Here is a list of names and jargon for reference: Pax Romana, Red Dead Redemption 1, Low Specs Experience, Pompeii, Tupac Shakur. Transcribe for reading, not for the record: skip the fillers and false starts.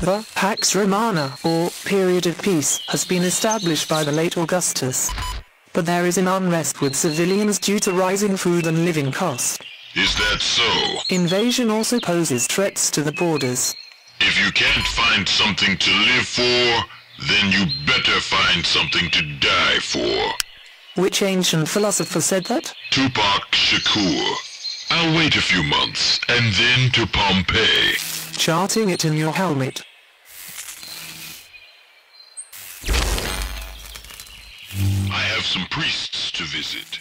The Pax Romana, or period of peace, has been established by the late Augustus. But there is an unrest with civilians due to rising food and living costs. Is that so? Invasion also poses threats to the borders. If you can't find something to live for, then you better find something to die for. Which ancient philosopher said that? Tupac Shakur. I'll wait a few months, and then to Pompeii. Charting it in your helmet. I have some priests to visit.